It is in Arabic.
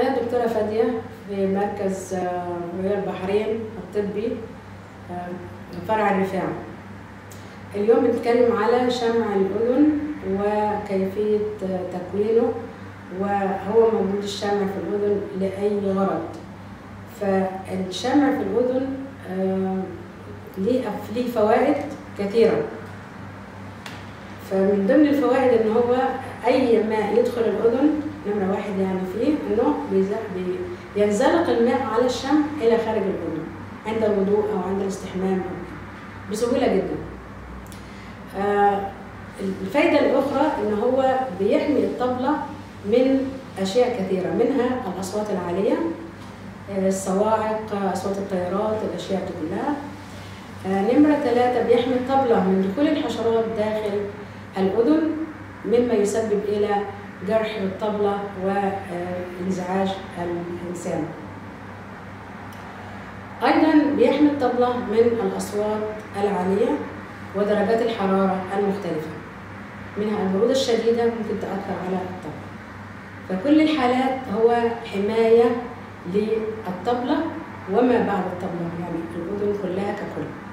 أنا دكتورة فادية في مركز رويال البحرين الطبي فرع الرفاعي. اليوم بنتكلم على شمع الأذن وكيفية تكوينه، وهو موجود الشمع في الأذن لأي غرض. فالشمع في الأذن ليه فوائد كثيرة، فمن ضمن الفوائد إن هو أي ماء يدخل الأذن نمرة واحد يعني فيه إنه ينزلق الماء على الشمع إلى خارج الأذن عند الوضوء أو عند الاستحمام بسهولة جدا. الفائدة الأخرى إن هو بيحمي الطبلة من أشياء كثيرة، منها الأصوات العالية، الصواعق، أصوات الطيارات، الأشياء دي كلها. نمرة 3 بيحمي الطبلة من دخول الحشرات داخل الأذن، مما يسبب إلى جرح الطبلة وانزعاج الإنسان. أيضا بيحمي الطبلة من الأصوات العالية ودرجات الحرارة المختلفة، منها البرودة الشديدة ممكن تأثر على الطبلة. فكل الحالات هو حماية للطبلة وما بعد الطبلة، يعني الأذن كلها ككل.